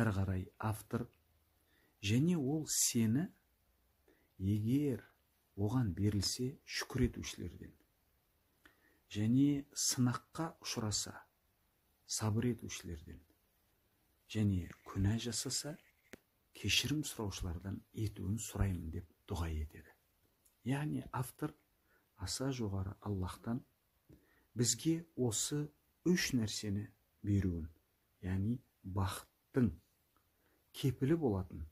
әрғарай автор. Және ол сені егер оған берілсе шүкір етушілерден. Және сынаққа ұшыраса сабыр етушілерден. Және күнә жасаса кешірім сұраушылардан етуін сұраймын деп дұға етеді. Яғни автор аса жоғары Аллахтан бізге осы үш нәрсені беруін, яғни бақыттың кепілі болатын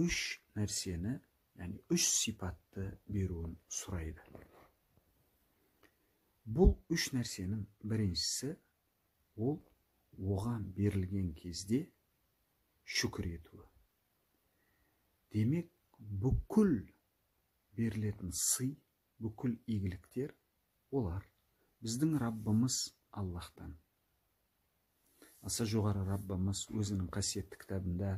үш нәрсені, яғни үш сипатты беруін сұрайды. Бұл үш нәрсенің біріншісі ол оған берілген кезде шүкір етуі. Демек, бүкіл берілетін сый, бүкіл игіліктер олар біздің Раббымыз Аллахтан. Аса жоғары Раббымыз өзінің қасиетті кітабында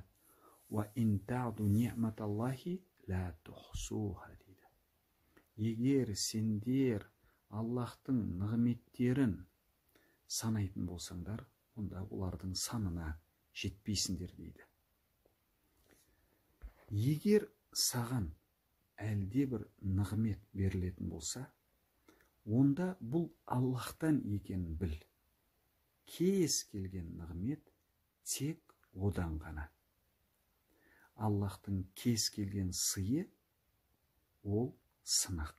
«Ва ин таъду ниъматаллахи ла тухсуха» дейді. Егер сендер Аллахтың нығметтерін санайтын болсаңдар, онда олардың санына жетпейсіңдер дейді. Егер саған әлде бір нығмет берілетін болса, онда бұл Аллахтан екенін біл. Кез келген нығмет тек одан ғана. Аллахтың кез келген сыйы ол сынақ.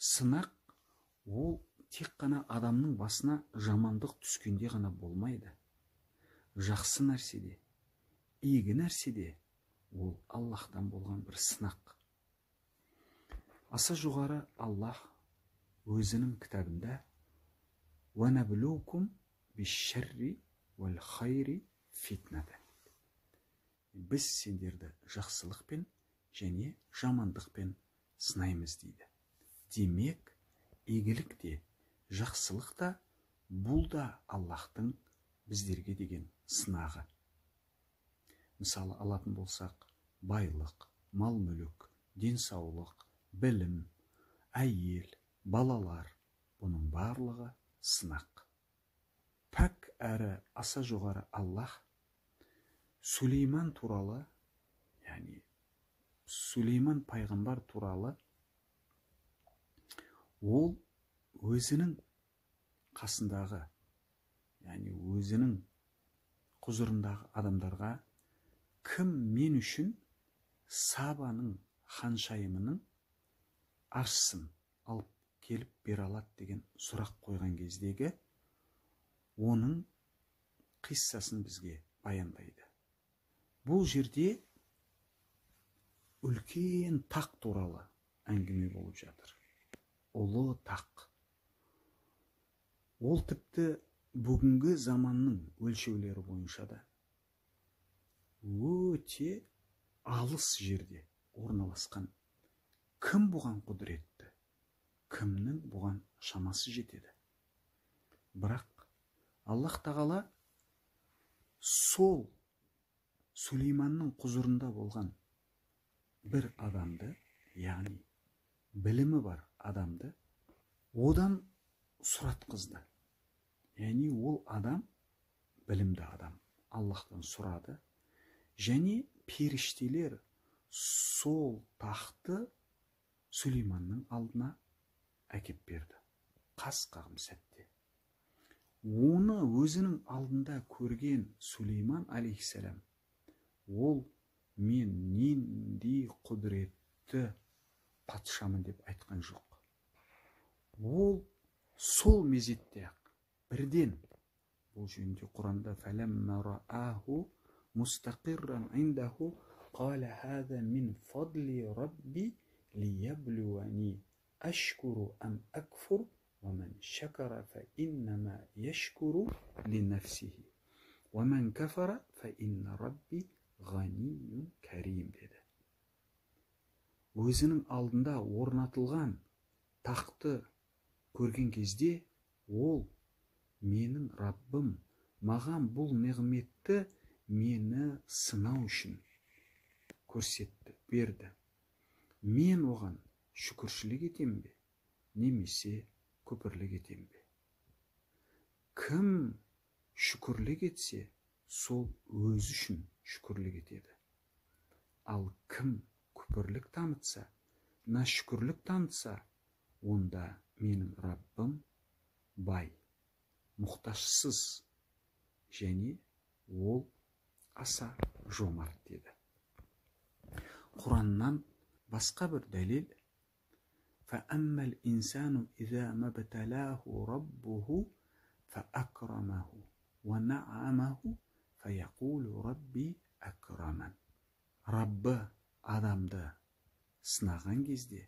Сынақ ол тек қана адамның басына жамандық түскенде ғана болмайды. Жақсы нәрседе, игі нәрседе ол Аллахтан болған бір сынақ. Аса жоғары Аллах өзінің кітабында «Уанабілукум бишшарри вал хайри фитнада». Біз сендерді жақсылықпен және жамандықпен сынаймыз дейді. Демек, игілік те, жақсылық та, бұл да Аллахтың біздерге деген сынағы. Мысалы алатын болсақ, байлық, мал-мүлік, денсаулық, білім, әйел, балалар, бұның барлығы сынақ. Пәк әрі аса жоғары Аллах Сүлейман туралы, яғни Сүлейман пайғамбар туралы, ол өзінің қасындағы, яғни өзінің құзырындағы адамдарға кім мен үшін Сабаның ханшайымының аршысын алып келіп бер алады деген сұрақ қойған кездегі оның қиссасын бізге баяндайды. Бұл жерде үлкен тақ туралы әңгіме болып жатыр. Ұлы тақ. Ол тіпті бүгінгі заманның өлшеулері бойынша да өте алыс жерде орналасқан. Кім бұған құдіретті, кімнің бұған шамасы жетеді. Бірақ Аллах тағала сол Сүлейманның құзырында болған бір адамды, яғни білімі бар адамды, одан сұратқызды. Яғни ол адам білімді адам, Аллахтан сұрады. Және періштелер сол тақты Сүлейманның алдына әкеп берді. Қас қағым сәтте. Оны өзінің алдында көрген Сүлейман алейхиссалам, ол мен нендей құдіретті патшамын деп айтқан жоқ. Ол сол мезетте ақ бірден, бұл жөнінде Құранда «Фәләммә рааху» مستقرا عنده قال هذا من فضل ربي ليبلوني أشكر أم أكفر ومن شكر فإنما يشكر لنفسه ومن كفر فإن ربي غني كريم dedi. Өзінің алдында орнатылған тақты көрген кезде ол менің Раббым маған бұл нығметті мені сынау үшін көрсетті, берді. Мен оған шүкіршілік етем бе, немесе көпірлік етем бе? Кім шүкірлік етсе, сол өз үшін шүкірлік етеді. Ал кім күпірлік танытса, нашүкірлік танытса, онда менің Раббым бай, мұқтажсыз және ол аса жомарт деді. Құраннан басқа бір дәлел: فَأَمَّا الْإِنسَانُ إِذَا مَا ابْتَلَاهُ رَبُّهُ فَأَكْرَمَهُ وَنَعَمَهُ فَيَقُولُ رَبِّي أَكْرَمَنِ. Раббы адамды сынаған кезде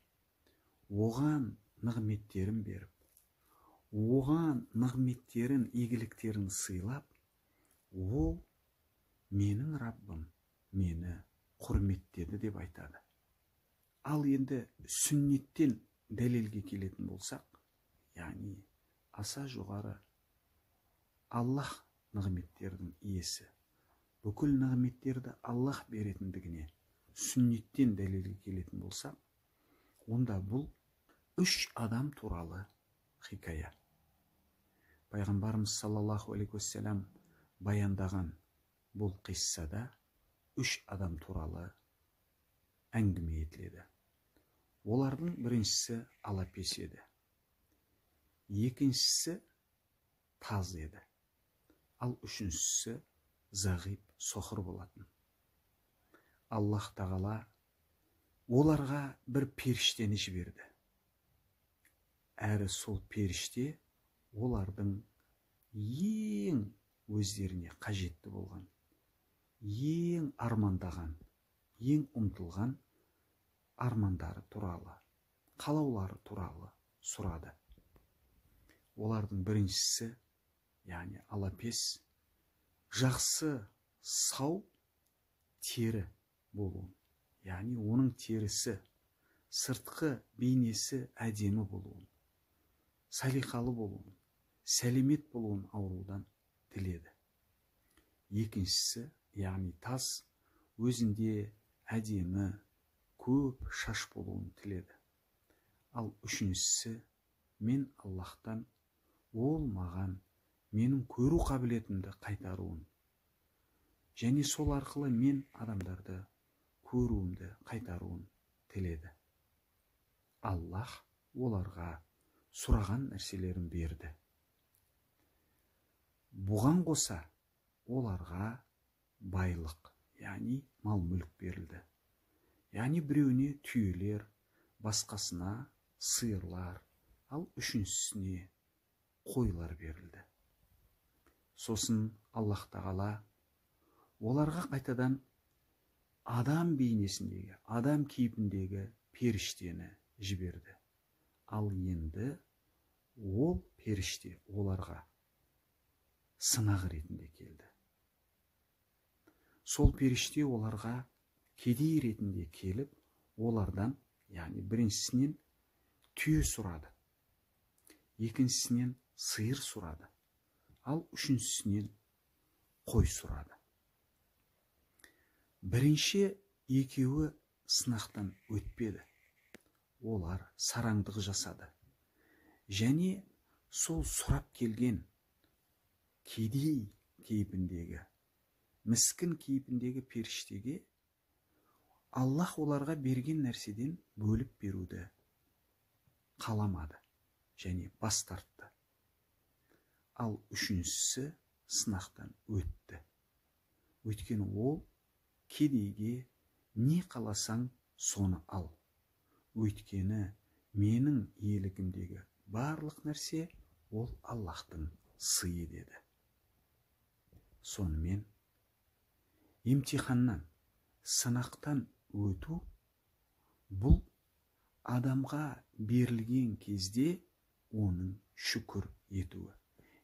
оған нығметтерін беріп, оған нығметтерін, игіліктерін сыйлап, ол менің Раббым мені құрметтеді деп айтады. Ал енді сүннеттен дәлелге келетін болсақ, яғни аса жоғары Аллах нығметтердің иесі, бүкіл нығметтерді Аллах беретіндігіне сүннеттен дәлелге келетін болсақ, онда бұл үш адам туралы хикая. Пайғамбарымыз саллаллаху алейхи уассалам баяндаған бұл қиссада үш адам туралы әңгіме етіледі. Олардың біріншісі алапес еді, екіншісі таз еді, ал үшіншісі зағип, соқыр болатын. Аллах тағала оларға бір періштені жіберді. Әрі сол періште олардың ең өздеріне қажетті болған, ең армандаған, ең ұмтылған армандары туралы, қалаулары туралы сұрады. Олардың біріншісі, яғни алапес, жақсы, сау тері болуын, яғни оның терісі, сыртқы бейнесі әдемі болуын, салиқалы болуын, сәлемет болуын аурудан тіледі. Екіншісі, яғни таз, өзінде әдемі көп шаш болуын тіледі. Ал үшіншісі, мен Аллахтан, ол маған менің көру қабілетімді қайтаруын және сол арқылы мен адамдарды көруімді қайтаруын тіледі. Аллах оларға сұраған нәрселерін берді. Бұған қоса оларға байлық, яғни мал мүлік берілді. Яғни біреуіне түйелер, басқасына сиырлар, ал үшіншісіне қойлар берілді. Сосын Аллах тағала оларға қайтадан адам бейнесіндегі, адам кейпіндегі періштені жіберді. Ал енді ол періште оларға сынақ ретінде келді. Сол періште оларға кедей ретінде келіп, олардан, яғни біріншісінен түйе сұрады, екіншісінен сиыр сұрады, ал үшіншісінен қой сұрады. Бірінші екеуі сынақтан өтпеді. Олар сараңдық жасады және сол сұрап келген кедей кейпіндегі, міскін кейпіндегі періштеге Аллах оларға берген нәрседен бөліп беруді қаламады және бас тартты. Ал үшіншісі сынақтан өтті. Өйткені ол кедейге не қаласаң соны ал. Өйткені менің иелігімдегі барлық нәрсе ол Аллахтың сыйы деді. Сонымен емтиханнан, сынақтан өту бұл адамға берілген кезде оның шүкір етуі,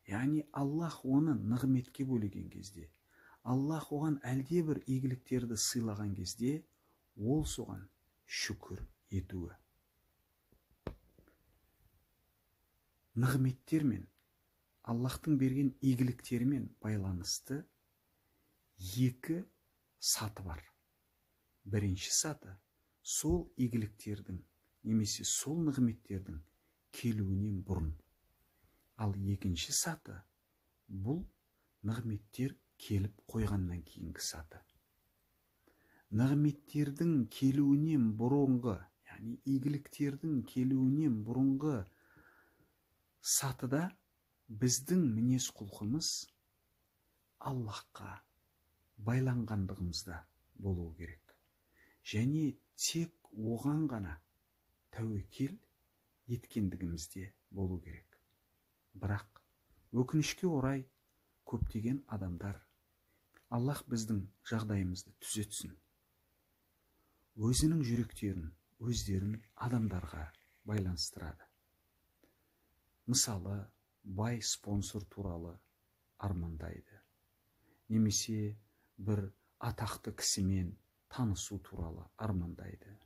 яғни Аллах оны нығметке бөлеген кезде, Аллах оған әлде бір игіліктерді сыйлаған кезде, ол соған шүкір етуі. Нығметтермен, Аллахтың берген игіліктермен байланысты екі саты бар. Бірінші саты сол игіліктердің немесе сол нығметтердің келуінен бұрын. Ал екінші саты бұл нығметтер келіп қойғаннан кейінгі саты. Нығметтердің келуінен бұрынғы, яғни игіліктердің келуінен бұрынғы сатыда біздің мінез құлқымыз Аллахқа байланғандығымызда болуы керек. Және тек оған ғана тәуекел еткендігімізде болу керек. Бірақ өкінішке орай көптеген адамдар Аллах біздің жағдайымызды түзетсін, өзінің жүректерін, өздерін адамдарға байланыстырады. Мысалы, бай спонсор туралы армандайды. Немесе бір атақты кісімен танысу туралы армандайды.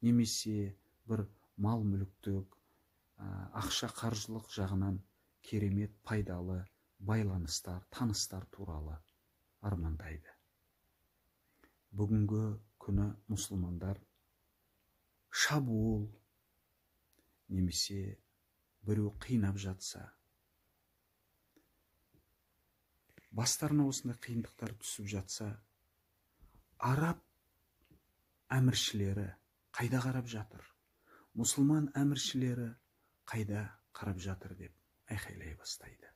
Немесе бір мал мүліктік, ақша қаржылық жағынан керемет пайдалы байланыстар, таныстар туралы армандайды. Бүгінгі күні мұсылмандар шабуыл немесе біреу қинап жатса, бастарына осындай қиындықтар түсіп жатса, араб әміршілері қайда қарап жатыр, мұсылман әміршілері қайда қарап жатыр деп айқайлай бастайды.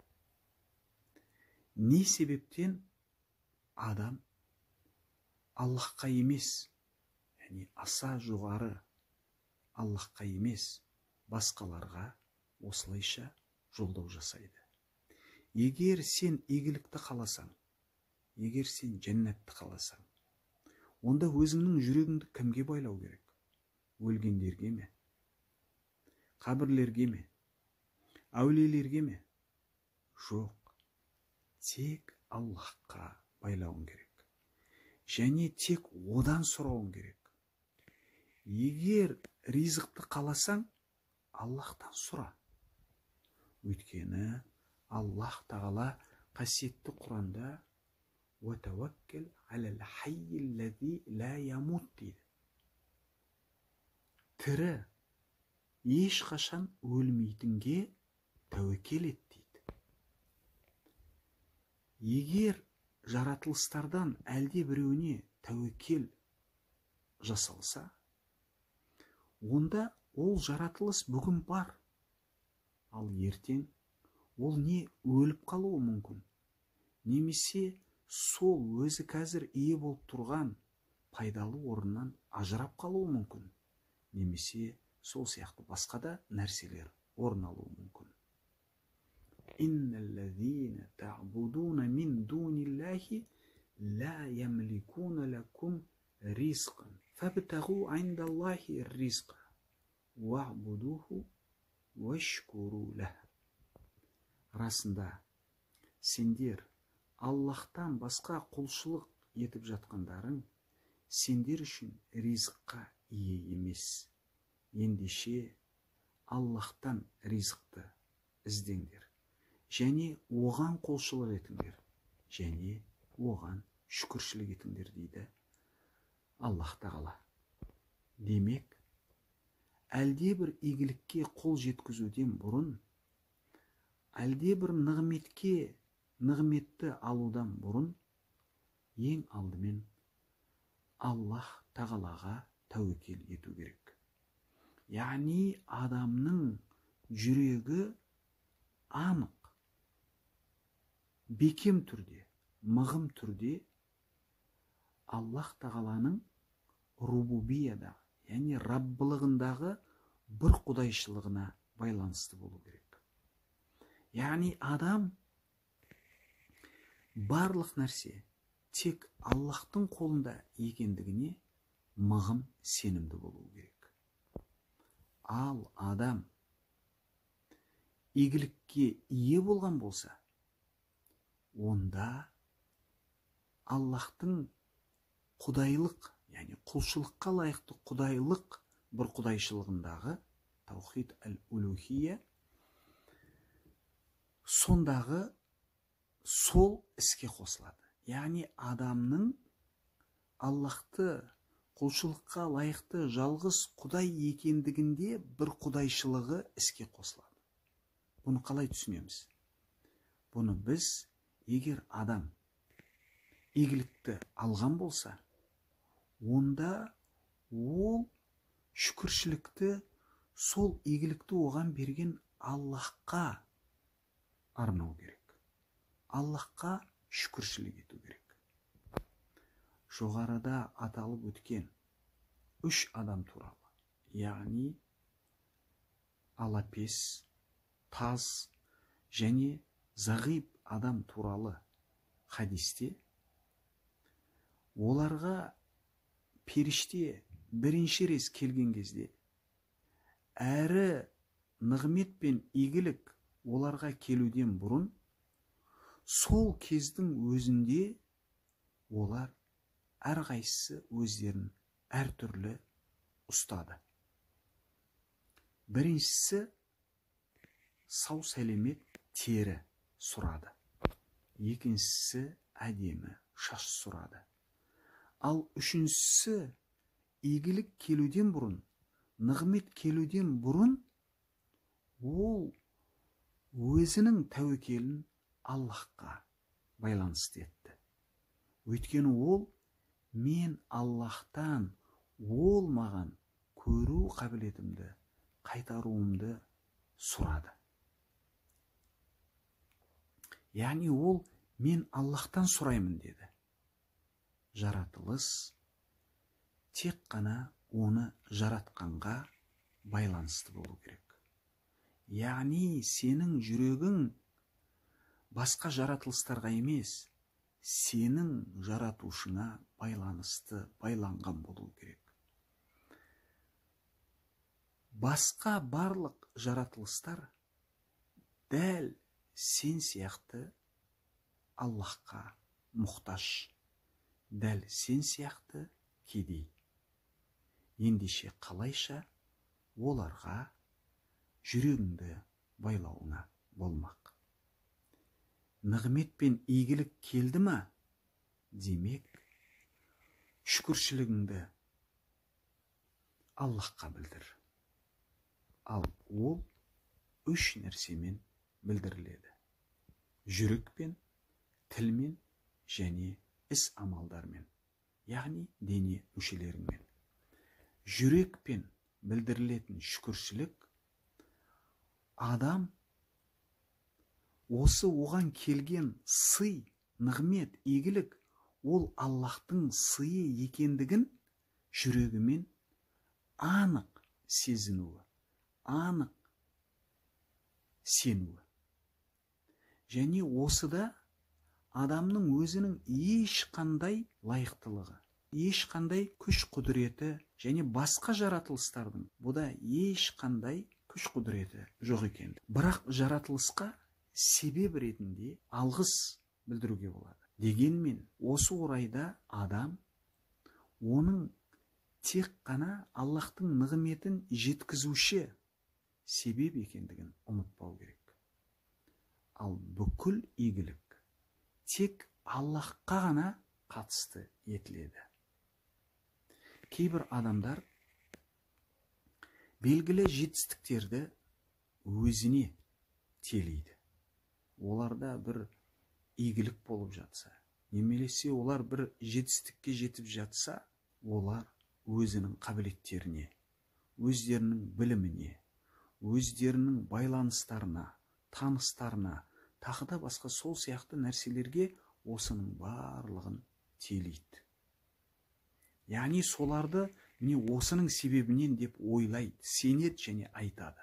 Не себептен адам Аллахқа емес, яғни аса жоғары Аллахқа емес, басқаларға осылайша жолдау жасайды? Егер сен игілікті қаласаң, егер сен жәннатты қаласаң, онда өзіңнің жүрегіңді кімге байлау керек? Өлгендерге ме? Қабірлерге ме? Әулиелерге ме? Жоқ, тек Аллахқа байлауың керек. Және тек одан сұрауың керек. Егер ризықты қаласаң, Аллахтан сұра. Өйткені Аллах тағала қасиетті Құранда «Уатаваккел әләл хайи ләзи лә ямут» дейді. Тірі, ешқашан өлмейтінге тәуекел ет дейді. Егер жаратылыстардан әлде біреуіне тәуекел жасалса, онда ол жаратылыс бүгін бар, ал ертең ол не өліп қалуы мүмкін, немесе сол өзі қазір ие болып тұрған пайдалы орыннан ажырап қалуы мүмкін, немесе сол сияқты басқа да нәрселер орын алуы мүмкін. إن الذين تعبدون من دون الله لا يملكون لكم رزقا فابتغوا عند الله الرزق واعبدوه واشكروا له. Расында сендер Аллахтан басқа құлшылық етіп жатқандарың сендер үшін ризыққа ие емес. Ендеше Аллахтан ризықты іздеңдер. Және оған қолшылық етіңдер, және оған шүкіршілік етіңдер дейді Аллах тағала. Демек, әлде бір игілікке қол жеткізуден бұрын, әлде бір нығметті алудан бұрын, ең алдымен Аллах тағалаға тәуекел ету керек. Яғни адамның жүрегі анық, бекем түрде, мығым түрде Аллах тағаланың рубубияда, яғни раббылығындағы бір құдайшылығына байланысты болу керек. Яғни адам барлық нәрсе тек Аллахтың қолында екендігіне мығым сенімді болу керек. Ал адам игілікке ие болған болса, онда Аллахтың құдайлық, яғни құлшылыққа лайықты құдайлық бір құдайшылығындағы таухид әл-улухия, сондағы сол іске қосылады. Яғни адамның Аллахты құлшылыққа лайықты жалғыз құдай екендігінде бір құдайшылығы іске қосылады. Бұны қалай түсінеміз? Бұны біз егер адам игілікті алған болса, онда ол шүкіршілікті, сол игілікті оған берген Аллахқа арнау керек. Аллахқа шүкіршілік ету керек. Жоғарыда аталып өткен үш адам туралы, яғни алапес, таз және зағиб адам туралы хадисте оларға періште бірінші рез келген кезде әрі нығмет пен игілік оларға келуден бұрын сол кездің өзінде олар әрқайсысы өздерін әртүрлі ұстады. Біріншісі сау сәлемет тері сұрады. Екіншісі әдемі шаш сұрады. Ал үшіншісі игілік келуден бұрын, нығмет келуден бұрын ол өзінің тәуекелін Аллахқа байланысты етті. Өйткені ол мен Аллахтан, ол маған көру қабілетімді, қайтаруымды сұрады. Яғни ол мен Аллахтан сұраймын деді. Жаратылыс тек қана оны жаратқанға байланысты болу керек. Яғни сенің жүрегің басқа жаратылыстарға емес, сенің жаратушыңа байланысты, байланған болу керек. Басқа барлық жаратылыстар дәл сен сияқты Аллахқа мұқтаж, дәл сен сияқты кедей. Ендеше қалайша оларға жүрегіңді байлауына болмақ. Нығмет пен игілік келді ма? Демек, шүкіршілігіңді Аллахқа білдір. Ал ол үш нәрсемен білдіріледі. Жүрекпен, тілмен және іс амалдармен, яғни дене мүшелерімен. Жүрекпен білдірілетін шүкіршілік адам осы оған келген сый, нығмет, игілік ол Аллахтың сыйы екендігін жүрегімен анық сезінуі, анық сенуі. Және осыда адамның өзінің ешқандай лайықтылығы, ешқандай күш құдіреті және басқа жаратылыстардың бұда ешқандай күш құдіреті жоқ екен. Бірақ жаратылысқа себеп ретінде алғыс білдіруге болады. Дегенмен осы орайда адам оның тек қана Аллахтың нығметін жеткізуші себеп екендігін ұмытпау керек. Ал бүкіл игілік тек Аллахқа ғана қатысты етіледі. Кейбір адамдар белгілі жетістіктерді өзіне телейді. Оларда бір игілік болып жатса, немесе олар бір жетістікке жетіп жатса, олар өзінің қабілеттеріне, өздерінің біліміне, өздерінің байланыстарына, таныстарына, тағы да басқа сол сияқты нәрселерге осының барлығын телейді. Яғни соларды міне осының себебінен деп ойлайды, сенеді және айтады.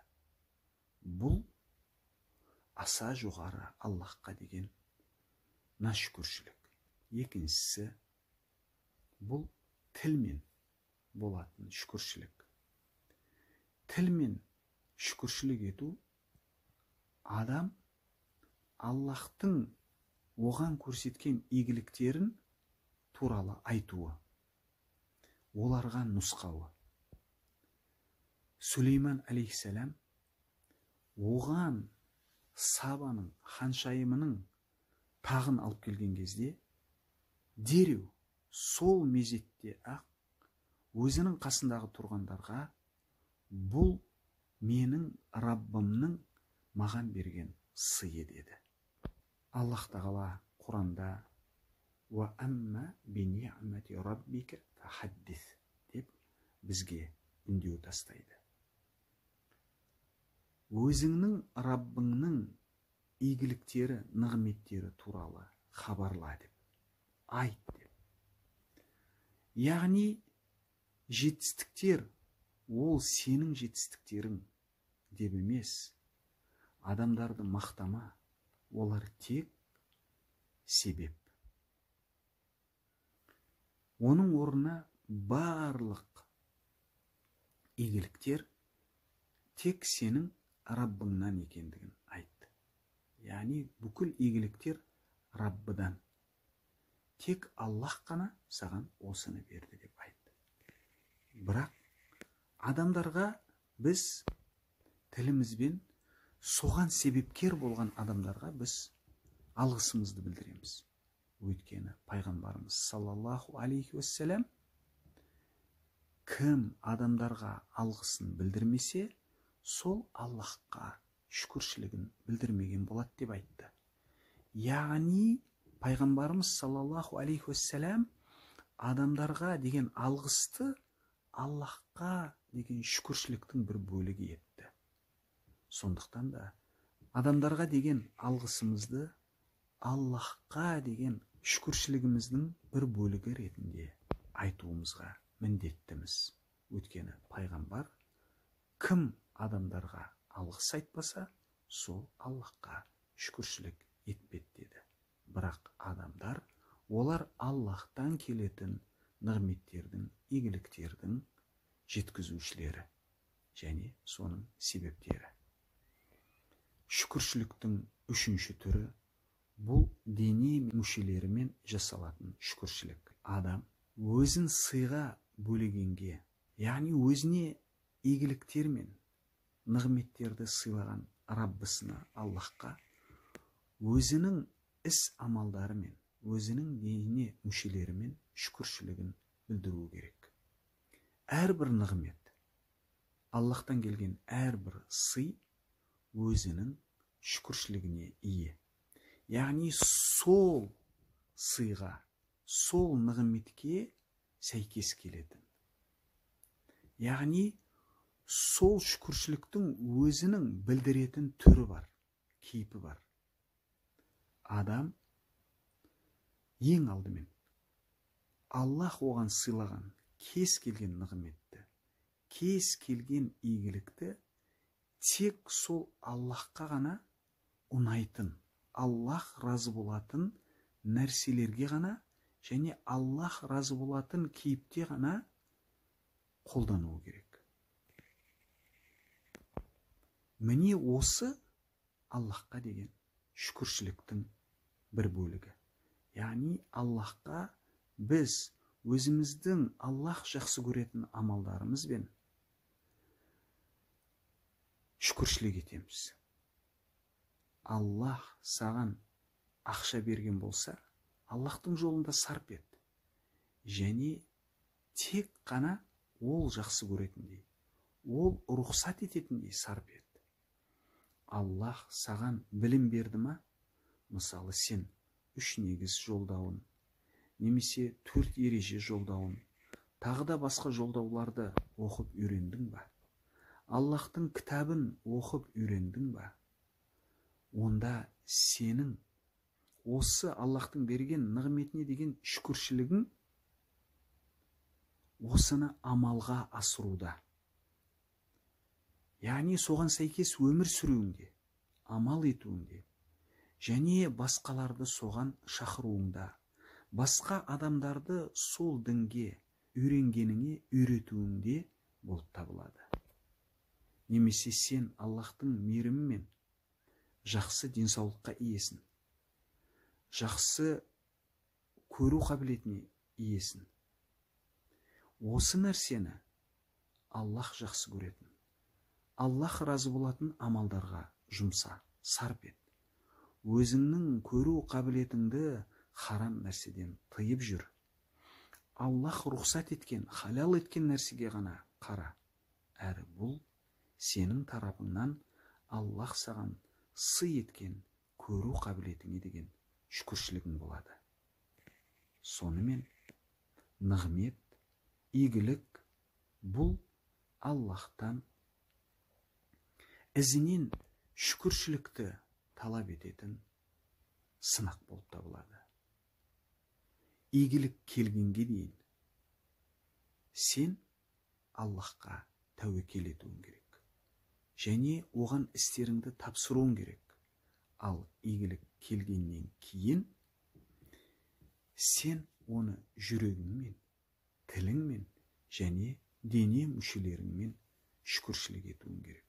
Бұл аса жоғары Аллахқа деген нашүкіршілік. Екіншісі бұл тілмен болатын шүкіршілік. Тілмен шүкіршілік ету адам Аллахтың оған көрсеткен игіліктерін туралы айтуы, оларға нұсқауы. Сүлейман алейхиссалам оған Сабаның ханшайымының тағын алып келген кезде дереу сол мезетте ақ өзінің қасындағы тұрғандарға бұл менің Раббымның маған берген сыйы деді. Аллах тағала Құранда Ve amma bi ni'meti rabbike fahaddis deyip bizge ündüyü tastaydı. Özünün Rabbinin iyilikleri, nimetleri turalı habarla deyip, ayt deyip. Yani жетістіктер ол senin жетістіктерің деп емес. Адамдарды мақтама, олар тек себеп. Оның орнына барлық игіліктер тек senin Раббыңнан екендігін айтты. Яғни бүкіл игіліктер Раббыдан. Тек Аллах қана саған осыны берді деп айтты. Bırak adamlarga biz tilimizben soğan sebepker bolgan adamlarga biz algısımızdı bildiremiz. Ötkeni Peygamberimiz sallallahu aleyhi ve sellem kim adamlarga algısını bildirmese sol Allah'a şükürşiligin bildirmegen bolat dep aytdı. Yani Peygamberimiz sallallahu aleyhi ve sellem adamlarga degen algısını Allah'a degen şükürşiliktin bir bölügi etti. Sondıqtan da adamlarga degen algısımızdı Allah'a degen şükürşiligimizden bir bölügi retinde aytuğumuzga mündettimiz. Ötkeni Peygamber kim adamlarga algıs aytpasa sol Allah'a şükürşilik etpet dedi. Bırak adamlar olar Allah'tan keletin nimetlerden, iyiliklerden жеткізушілері және соның себептері. Шүкіршіліктің үшінші түрі бұл дене мүшелерімен жасалатын шүкіршілік. Адам өзін сыйға бөлегенге, яғни өзіне игіліктер мен нығметтерді сыйлаған Раббысына Аллахқа өзінің іс амалдары мен өзінің дене мүшелерімен шүкіршілігін білдіруі керек. Әрбір нығмет, Аллахтан келген әрбір сый өзінің шүкіршілігіне ие. Яғни сол сыйға, сол нығметке сәйкес келетін. Яғни сол шүкіршіліктің өзінің білдіретін түрі бар, кейпі бар. Адам ең алдымен Аллах оған сыйлаған кез келген нығметті, кез келген игілікті тек сол Аллахқа ғана ұнайтын, Аллах разы болатын нәрселерге ғана және Аллах разы болатын кейіпте ғана қолдануы керек. Міне осы Аллахқа деген шүкіршіліктің бір бөлігі. Yani Allah'a biz özümüzden Allah жақсы көретін амалдарымызбен шүкіршілік етеміз. Allah саған ақша берген болса, Allah'tың жолында сарп ет. Және тек қана ол жақсы көретіндей, ол рұқсат ететіндей сарп ет. Allah саған білім берді ма? Мысалы сен 3 негіз жолдауын, немесе 4 ереже жолдауын, тағы да басқа жолдауларды оқып үйрендің ба? Аллахтың кітабын оқып үйрендің ба? Онда сенің осы Аллахтың берген нығметіне деген шүкіршілігің осыны амалға асыруда. Яғни соған сәйкес өмір сүруіңде, амал етуіңде. Және басқаларды соған шақыруыңда, басқа адамдарды сол дінге үйренгеніңе үйретуіңде болып табылады. Немесе сен Аллахтың мейірімімен жақсы денсаулыққа иесін, жақсы көру қабілетіне иесін. Осы нәрсені Аллах жақсы көретін, Аллах разы болатын амалдарға жұмса, сарп ет. Өзіңнің көру қабілетіңді харам нәрседен тыйып жүр. Аллах рұқсат еткен, халал еткен нәрсеге ғана қара. Әрі бұл сенің тарапыңнан Аллах саған сый еткен көру қабілетіңе деген шүкіршілігің болады. сонымен нығмет, игілік бұл Аллахтан ізінен шүкіршілікті талап ететін сынақ болып табылады. Игілік келгенге дейін сен Аллахқа тәуекел етуің керек және оған істеріңді тапсыруың керек. Ал игілік келгеннен кейін сен оны жүрегіңмен, тіліңмен және дене мүшелеріңмен шүкіршілік етуің керек.